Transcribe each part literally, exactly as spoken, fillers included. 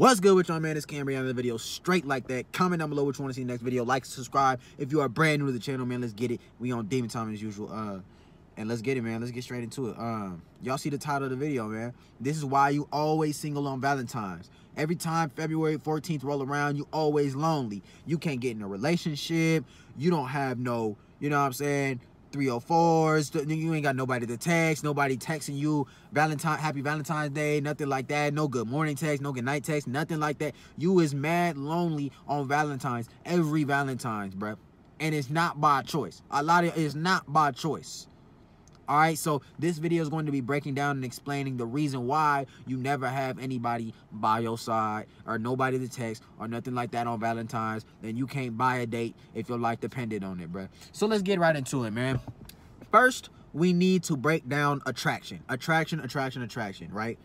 What's good with y'all, man? It's Cam bringing another video straight like that. Comment down below what you want to see in the next video. Like, subscribe. If you are brand new to the channel, man, let's get it. We on Demon Time as usual. Uh, and let's get it, man. Let's get straight into it. Um, y'all see the title of the video, man. This is why you always single on Valentine's. Every time February fourteenth roll around, you always lonely. You can't get in a relationship. You don't have no, you know what I'm saying, three oh fours. You ain't got nobody to text. Nobody texting you Valentine, happy Valentine's Day, nothing like that. No good morning text, no good night text, nothing like that. You is mad lonely on Valentine's, every Valentine's, bruh. And it's not by choice. A lot of it is not by choice. All right, so this video is going to be breaking down and explaining the reason why you never have anybody by your side or nobody to text or nothing like that on Valentine's. Then you can't buy a date if your life depended on it, bro. So let's get right into it, man. First, we need to break down attraction. Attraction, attraction, attraction, right?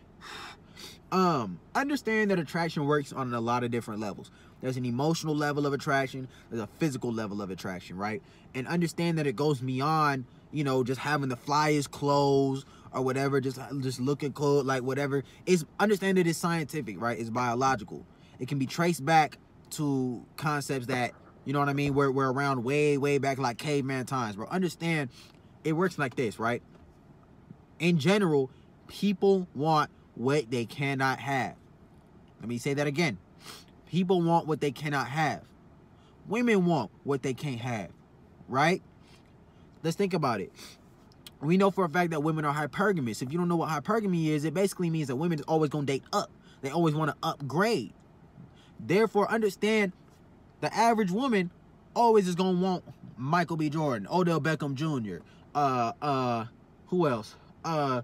Um, understand that attraction works on a lot of different levels. There's an emotional level of attraction. There's a physical level of attraction, right? And understand that it goes beyond, you know, just having the flyest clothes or whatever, just just looking cool, like whatever. It's, understand that it's scientific, right? It's biological. It can be traced back to concepts that, you know what I mean, we're, we're around way, way back, like caveman times, bro. Understand it works like this, right? In general, people want what they cannot have. Let me say that again. People want what they cannot have. Women want what they can't have, right? Let's think about it. We know for a fact that women are hypergamous. If you don't know what hypergamy is, it basically means that women is always going to date up. They always want to upgrade. Therefore, understand the average woman always is going to want Michael B. Jordan, Odell Beckham Junior, uh, uh, who else? Uh,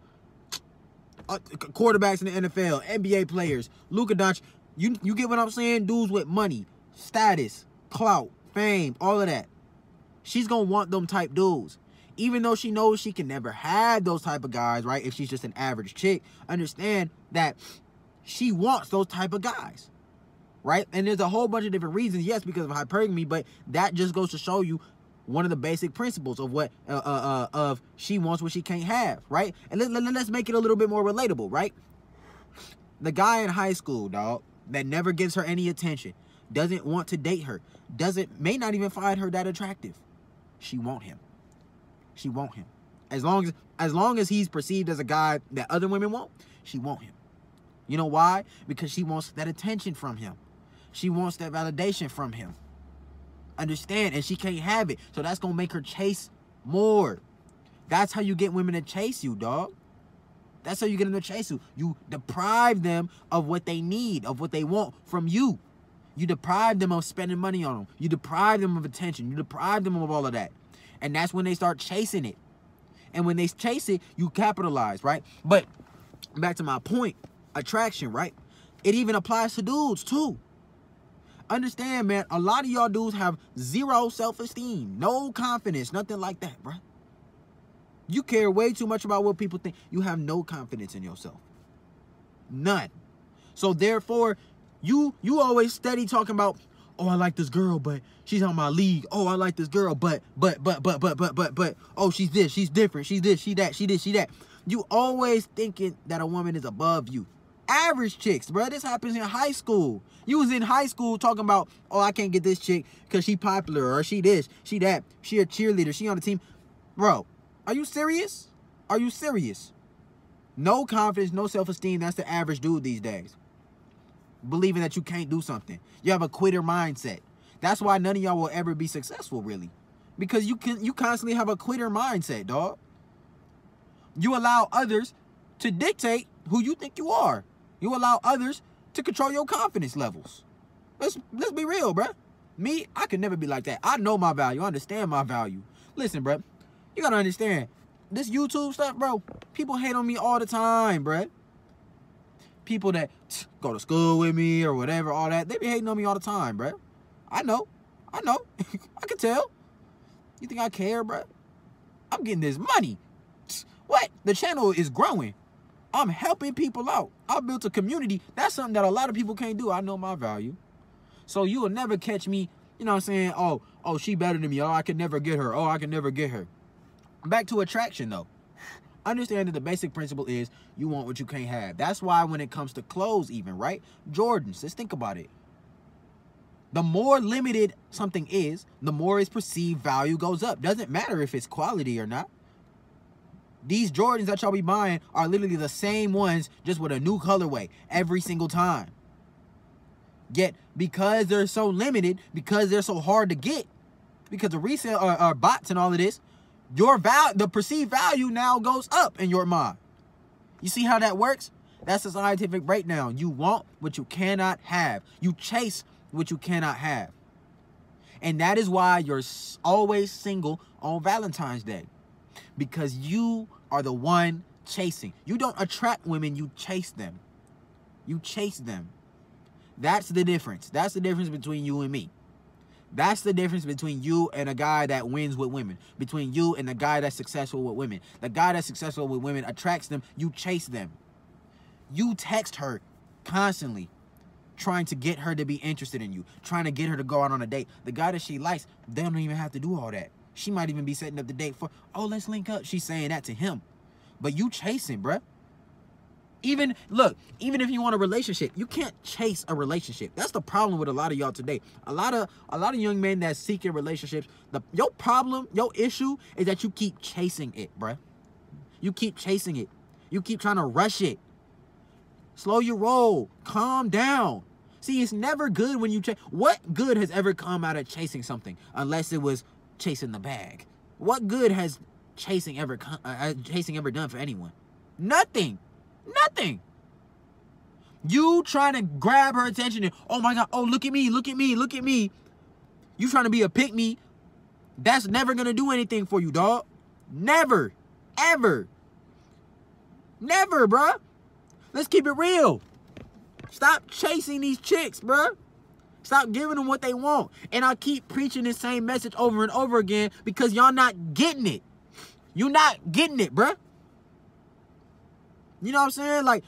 uh, quarterbacks in the N F L, N B A players, Luka Doncic. You, you get what I'm saying? Dudes with money, status, clout, fame, all of that. She's going to want them type dudes. Even though she knows she can never have those type of guys, right? If she's just an average chick, understand that she wants those type of guys, right? And there's a whole bunch of different reasons. Yes, because of hypergamy, but that just goes to show you one of the basic principles of what, uh, uh, uh, of she wants what she can't have, right? And let, let, let's make it a little bit more relatable, right? The guy in high school, dog, that never gives her any attention, doesn't want to date her, doesn't, may not even find her that attractive. She want him. She want him. As long as, as long as he's perceived as a guy that other women want, she want him. You know why? Because she wants that attention from him. She wants that validation from him. Understand? And she can't have it. So that's going to make her chase more. That's how you get women to chase you, dog. That's how you get them to chase you. You deprive them of what they need, of what they want from you. You deprive them of spending money on them. You deprive them of attention. You deprive them of all of that. And that's when they start chasing it. And when they chase it, you capitalize, right? But back to my point, attraction, right? It even applies to dudes, too. Understand, man, a lot of y'all dudes have zero self-esteem, no confidence, nothing like that, bro. You care way too much about what people think. You have no confidence in yourself. None. So, therefore, You you always steady talking about, oh, I like this girl, but she's on my league. Oh, I like this girl, but, but, but, but, but, but, but, but, oh, she's this, she's different, she's this, she that, she this, she that. You always thinking that a woman is above you. Average chicks, bro, this happens in high school. You was in high school talking about, oh, I can't get this chick because she popular, or she this, she that, she a cheerleader, she on the team. Bro, are you serious? Are you serious? No confidence, no self-esteem, that's the average dude these days. Believing that you can't do something. You have a quitter mindset. That's why none of y'all will ever be successful, really. Because you can you constantly have a quitter mindset, dog. You allow others to dictate who you think you are. You allow others to control your confidence levels. Let's, let's be real, bruh. Me, I could never be like that. I know my value. I understand my value. Listen, bruh, you gotta understand. This YouTube stuff, bro, people hate on me all the time, bruh. People that go to school with me or whatever, all that, they be hating on me all the time, bro. I know. I know. I can tell. You think I care, bro? I'm getting this money. What? The channel is growing. I'm helping people out. I built a community. That's something that a lot of people can't do. I know my value. So you will never catch me, you know what I'm saying, oh, oh, she better than me. Oh, I can never get her. Oh, I can never get her. Back to attraction, though. Understanding the basic principle is you want what you can't have. That's why when it comes to clothes even, right? Jordans, let's think about it. The more limited something is, the more its perceived value goes up. Doesn't matter if it's quality or not. These Jordans that y'all be buying are literally the same ones, just with a new colorway every single time. Yet, because they're so limited, because they're so hard to get, because the resale or, or bots and all of this, your value, the perceived value now goes up in your mind. You see how that works? That's a scientific breakdown. You want what you cannot have. You chase what you cannot have. And that is why you're always single on Valentine's Day. Because you are the one chasing. You don't attract women, you chase them. You chase them. That's the difference. That's the difference between you and me. That's the difference between you and a guy that wins with women. Between you and the guy that's successful with women. The guy that's successful with women attracts them. You chase them. You text her constantly, trying to get her to be interested in you. Trying to get her to go out on a date. The guy that she likes, they don't even have to do all that. She might even be setting up the date for, oh, let's link up. She's saying that to him. But you chasing, bruh. Even, look, even if you want a relationship, you can't chase a relationship. That's the problem with a lot of y'all today. A lot of a lot of young men that seek in relationships, the, your problem, your issue is that you keep chasing it, bruh. You keep chasing it. You keep trying to rush it. Slow your roll. Calm down. See, it's never good when you chase. What good has ever come out of chasing something unless it was chasing the bag? What good has chasing ever uh, chasing ever done for anyone? Nothing. Nothing. You trying to grab her attention and, oh my God, oh, look at me, look at me, look at me. You trying to be a pick me. That's never going to do anything for you, dog. Never, ever. Never, bruh. Let's keep it real. Stop chasing these chicks, bruh. Stop giving them what they want. And I keep preaching this same message over and over again because y'all not getting it. You're not getting it, bruh. You know what I'm saying? Like,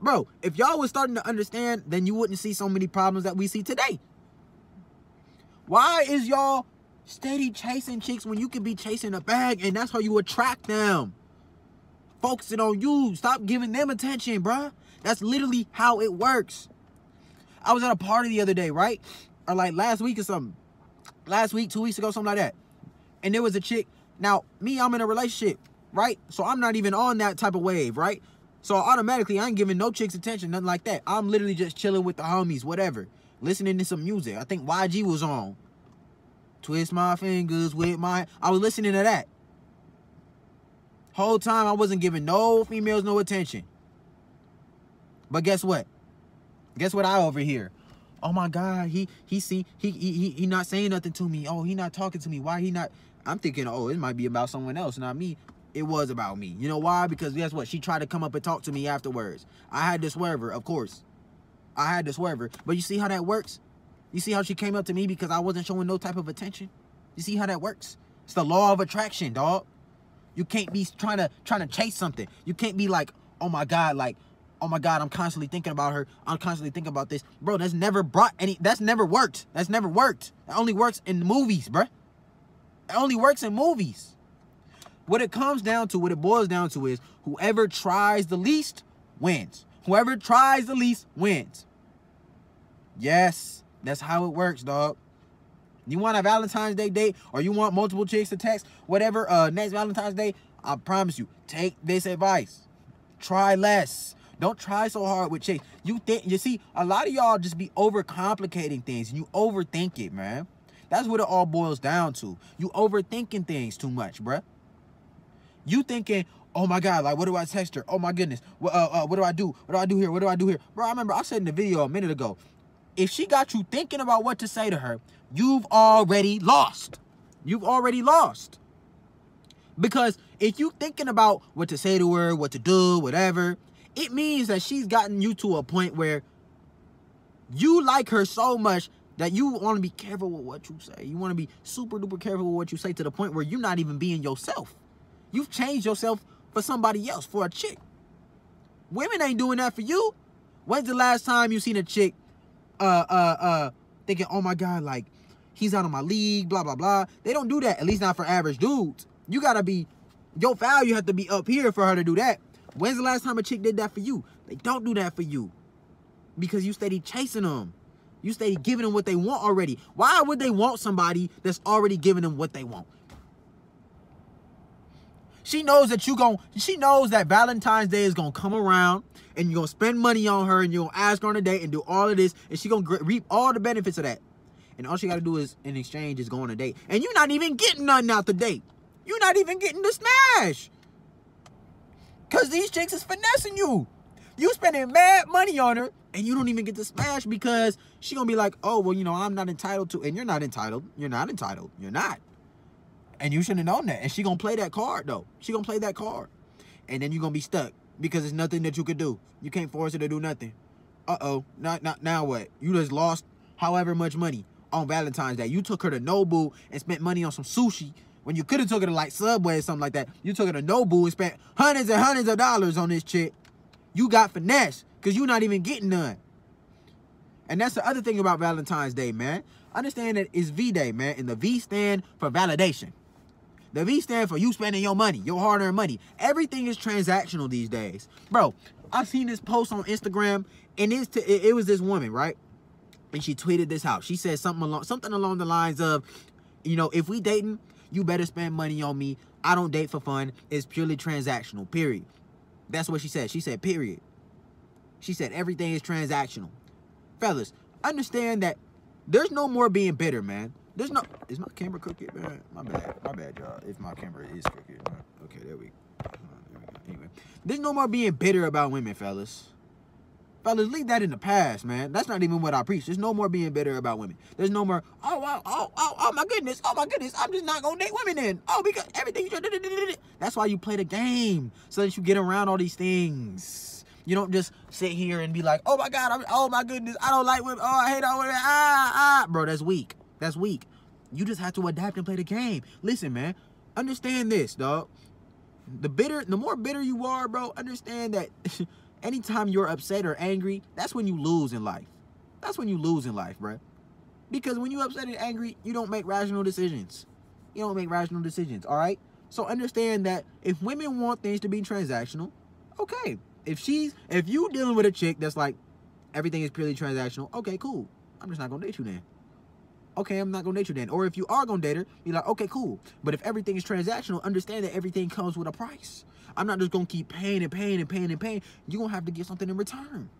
bro, if y'all was starting to understand, then you wouldn't see so many problems that we see today. Why is y'all steady chasing chicks when you could be chasing a bag and that's how you attract them? Focusing on you. Stop giving them attention, bruh. That's literally how it works. I was at a party the other day, right? Or like last week or something. Last week, two weeks ago, something like that. And there was a chick. Now, me, I'm in a relationship, right? So I'm not even on that type of wave, right? So automatically, I ain't giving no chicks attention, nothing like that. I'm literally just chilling with the homies, whatever. Listening to some music. I think Y G was on. Twist my fingers with my... I was listening to that. Whole time, I wasn't giving no females no attention. But guess what? Guess what I overhear? Oh my God, he he see he he he not saying nothing to me. Oh, he not talking to me. Why he not? I'm thinking, oh, it might be about someone else, not me. It was about me. You know why? Because guess what? She tried to come up and talk to me afterwards. I had to swerve her, of course. I had to swerve her. But you see how that works? You see how she came up to me because I wasn't showing no type of attention? You see how that works? It's the law of attraction, dog. You can't be trying to trying to chase something. You can't be like, oh my God, like, oh my God, I'm constantly thinking about her. I'm constantly thinking about this. Bro, that's never brought any, that's never worked. That's never worked. That only works in movies, bruh. It only works in movies. What it comes down to, what it boils down to is whoever tries the least wins. Whoever tries the least wins. Yes, that's how it works, dog. You want a Valentine's Day date or you want multiple chicks to text, whatever, uh, next Valentine's Day, I promise you, take this advice. Try less. Don't try so hard with chicks. You think, you see, a lot of y'all just be overcomplicating things and you overthink it, man. That's what it all boils down to. You overthinking things too much, bruh. You thinking, oh my God, like, what do I text her? Oh my goodness, what, uh, uh, what do I do? What do I do here? What do I do here? Bro, I remember I said in the video a minute ago, if she got you thinking about what to say to her, you've already lost. You've already lost. Because if you thinking about what to say to her, what to do, whatever, it means that she's gotten you to a point where you like her so much that you want to be careful with what you say. You want to be super duper careful with what you say to the point where you're not even being yourself. You've changed yourself for somebody else, for a chick. Women ain't doing that for you. When's the last time you seen a chick uh, uh, uh, thinking, oh my God, like, he's out of my league, blah, blah, blah. They don't do that, at least not for average dudes. You got to be Your value have to be up here for her to do that. When's the last time a chick did that for you? They don't do that for you because you steady chasing them. You steady giving them what they want already. Why would they want somebody that's already giving them what they want? She knows that you gon' she knows that Valentine's Day is gonna come around and you're gonna spend money on her and you're gonna ask her on a date and do all of this and she gonna reap all the benefits of that. And all she gotta do is in exchange is go on a date. And you're not even getting nothing out the date. You're not even getting the smash. Cause these chicks is finessing you. You spending mad money on her and you don't even get the smash because she gonna be like, oh, well, you know, I'm not entitled to, and you're not entitled. You're not entitled. You're not. And you shouldn't have known that. And she gonna play that card though. She gonna play that card. And then you're gonna be stuck because there's nothing that you could do. You can't force her to do nothing. Uh-oh. Not, not, now what? You just lost however much money on Valentine's Day. You took her to Nobu and spent money on some sushi when you could have took her to like Subway or something like that. You took her to Nobu and spent hundreds and hundreds of dollars on this chick. You got finesse because you're not even getting none. And that's the other thing about Valentine's Day, man. Understand that it's V-Day, man. And the V stand for validation. The V stand for you spending your money, your hard-earned money. Everything is transactional these days. Bro, I've seen this post on Instagram, and it's to, it, it was this woman, right? And she tweeted this out. She said something along, something along the lines of, you know, if we dating, you better spend money on me. I don't date for fun. It's purely transactional, period. That's what she said. She said, period. She said everything is transactional. Fellas, understand that there's no more being bitter, man. There's no, is my camera crooked, man? My bad, my bad, y'all. If my camera is crooked, man. Okay, there we, there we go. Anyway, there's no more being bitter about women, fellas. Fellas, leave that in the past, man. That's not even what I preach. There's no more being bitter about women. There's no more, oh, wow, oh, oh, oh, my goodness, oh, my goodness, I'm just not gonna date women then. Oh, because everything you just, that's why you play the game, so that you get around all these things. You don't just sit here and be like, oh, my God, I'm, oh, my goodness, I don't like women, oh, I hate all women, ah, ah. Bro, that's weak. That's weak. You just have to adapt and play the game. Listen, man, understand this, dog. The bitter, the more bitter you are, bro, understand that anytime you're upset or angry, that's when you lose in life. That's when you lose in life, bro. Because when you're upset and angry, you don't make rational decisions. You don't make rational decisions, all right? So understand that if women want things to be transactional, okay. If she's, if you dealing with a chick that's like, everything is purely transactional, okay, cool. I'm just not going to date you then. Okay, I'm not going to date you then. Or if you are going to date her, you're like, okay, cool. But if everything is transactional, understand that everything comes with a price. I'm not just going to keep paying and paying and paying and paying. You're going to have to get something in return.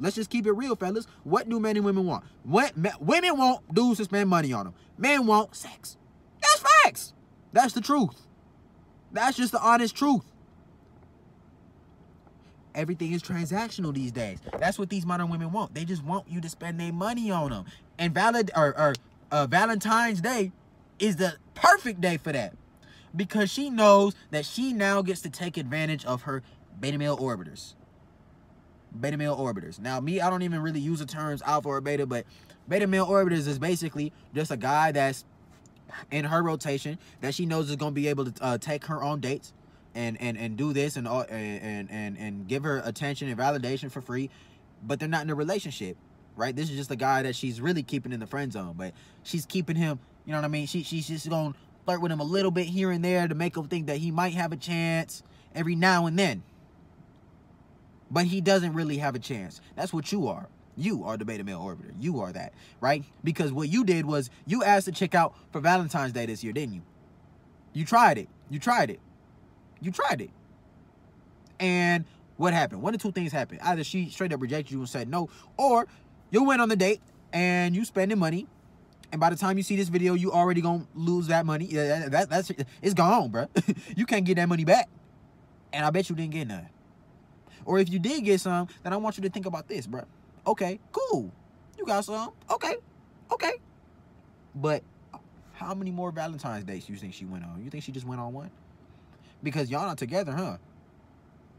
Let's just keep it real, fellas. What do men and women want? What women want dudes to spend money on them. Men want sex. That's facts. That's the truth. That's just the honest truth. Everything is transactional these days. That's what these modern women want. They just want you to spend their money on them. And valid or, or uh, Valentine's Day is the perfect day for that, because she knows that she now gets to take advantage of her beta male orbiters. Beta male orbiters. Now, me, I don't even really use the terms alpha or beta, but beta male orbiters is basically just a guy that's in her rotation that she knows is going to be able to uh, take her on dates. And, and and do this and, and and and give her attention and validation for free, but they're not in a relationship, right? This is just a guy that she's really keeping in the friend zone, but she's keeping him, you know what I mean? She, she's just going to flirt with him a little bit here and there to make him think that he might have a chance every now and then, but he doesn't really have a chance. That's what you are. You are the beta male orbiter. You are that, right? Because what you did was you asked to check out for Valentine's Day this year, didn't you? You tried it. You tried it. You tried it. And what happened? One of two things happened. Either she straight up rejected you and said no, or you went on the date and you spending money. And by the time you see this video, you already going to lose that money. That, that, that's, it's gone, bro. You can't get that money back. And I bet you didn't get none. Or if you did get some, then I want you to think about this, bro. Okay, cool. You got some. Okay. Okay. But how many more Valentine's dates you think she went on? You think she just went on one? Because y'all not together, huh?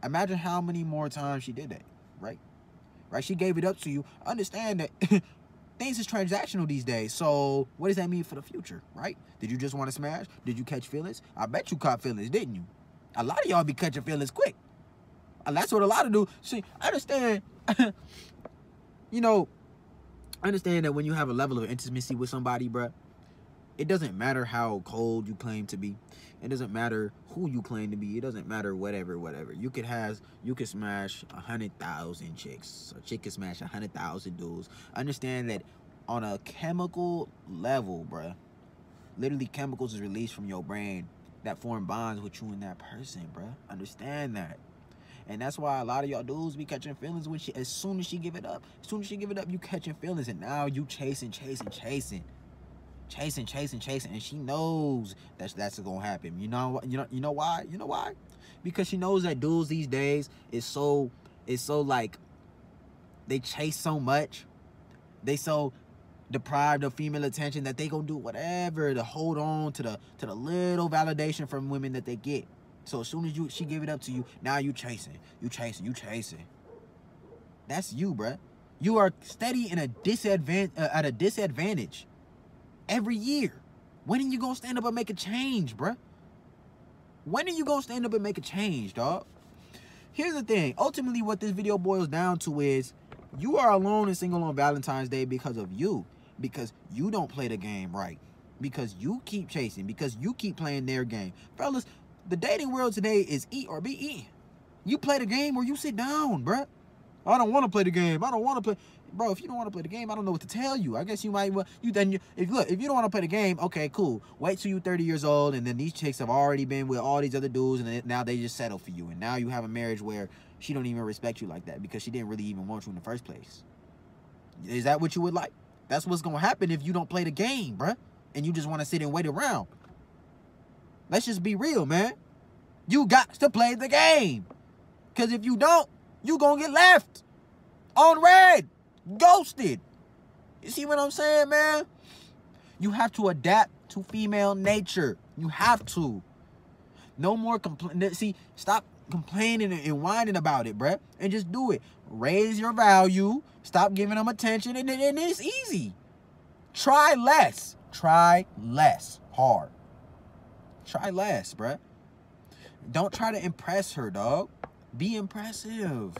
Imagine how many more times she did that, right? Right? She gave it up to you. Understand that things is transactional these days. So what does that mean for the future, right? Did you just want to smash? Did you catch feelings? I bet you caught feelings, didn't you? A lot of y'all be catching feelings quick. And that's what a lot of do. See, understand, you know, understand that when you have a level of intimacy with somebody, bruh, It doesn't matter how cold you claim to be. It doesn't matter who you claim to be. It doesn't matter whatever, whatever. You could has, you could smash a hundred thousand chicks. A chick could smash a hundred thousand dudes. Understand that on a chemical level, bruh. Literally, chemicals is released from your brain that form bonds with you and that person, bruh. Understand that. And that's why a lot of y'all dudes be catching feelings when she, as soon as she give it up. As soon as she give it up, you catching feelings. And now you chasing, chasing, chasing. Chasing, chasing, chasing. And she knows that that's gonna happen. You know, you know, you know why? You know why? Because she knows that dudes these days is so, is so like, they chase so much. They so deprived of female attention that they gonna do whatever to hold on to the, to the little validation from women that they get. So as soon as you she give it up to you, now you chasing, you chasing, you chasing. That's you, bruh. You are steady in a disadvantage, uh, at a disadvantage every year. When are you gonna stand up and make a change, bruh? When are you gonna stand up and make a change, dog? Here's the thing. Ultimately, what this video boils down to is you are alone and single on Valentine's Day because of you, because you don't play the game right, because you keep chasing, because you keep playing their game, fellas. The dating world today is E or B E. You play the game or you sit down, bruh. I don't want to play the game. I don't want to play. Bro, if you don't want to play the game, I don't know what to tell you. I guess you might, well, you then you, if look, if you don't want to play the game, okay, cool. Wait till you thirty years old, and then these chicks have already been with all these other dudes, and now they just settle for you. And now you have a marriage where she don't even respect you like that because she didn't really even want you in the first place. Is that what you would like? That's what's going to happen if you don't play the game, bruh, and you just want to sit and wait around. Let's just be real, man. You got to play the game. Because if you don't, you going to get left on red, ghosted. You see what I'm saying, man? You have to adapt to female nature. You have to. No more complain. See, stop complaining and whining about it, bruh. And just do it. Raise your value. Stop giving them attention. And, and it's easy. Try less. Try less hard. Try less, bruh. Don't try to impress her, dog. Be impressive.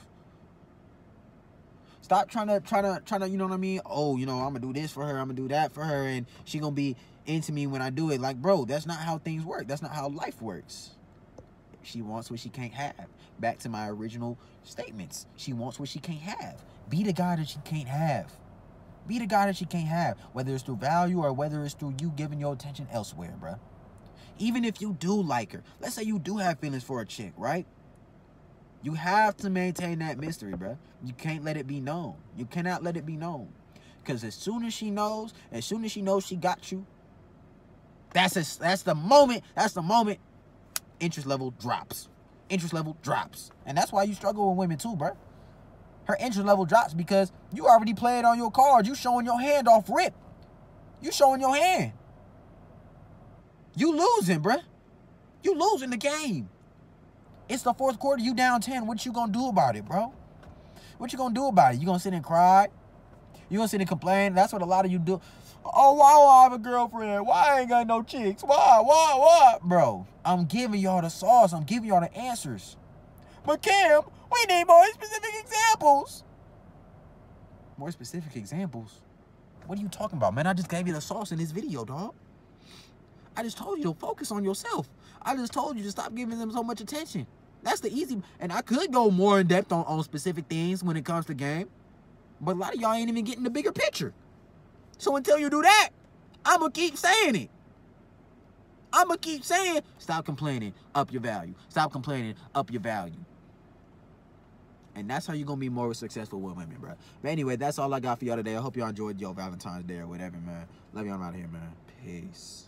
Stop trying to, trying to, trying to, you know what I mean? Oh, you know, I'm going to do this for her. I'm going to do that for her. And she going to be into me when I do it. Like, bro, that's not how things work. That's not how life works. She wants what she can't have. Back to my original statements. She wants what she can't have. Be the guy that she can't have. Be the guy that she can't have. Whether it's through value or whether it's through you giving your attention elsewhere, bruh. Even if you do like her, let's say you do have feelings for a chick, right? You have to maintain that mystery, bro. You can't let it be known. You cannot let it be known. Because as soon as she knows, as soon as she knows she got you, that's, a, that's the moment, that's the moment interest level drops. Interest level drops. And that's why you struggle with women too, bro. Her interest level drops because you already played on your card. You showing your hand off rip. You showing your hand. You losing, bruh. You losing the game. It's the fourth quarter. You down ten. What you going to do about it, bro? What you going to do about it? You going to sit and cry? You going to sit and complain? That's what a lot of you do. Oh, why do I have a girlfriend? Why I ain't got no chicks? Why? Why? Why? Bro, I'm giving y'all the sauce. I'm giving y'all the answers. But, Cam, we need more specific examples. More specific examples? What are you talking about, man? I just gave you the sauce in this video, dog. I just told you to focus on yourself. I just told you to stop giving them so much attention. That's the easy. And I could go more in depth on, on specific things when it comes to game. But a lot of y'all ain't even getting the bigger picture. So until you do that, I'm going to keep saying it. I'm going to keep saying, stop complaining, up your value. Stop complaining, up your value. And that's how you're going to be more successful with women, bro. But anyway, that's all I got for y'all today. I hope y'all enjoyed your Valentine's Day or whatever, man. Love y'all. I'm out of here, man. Peace.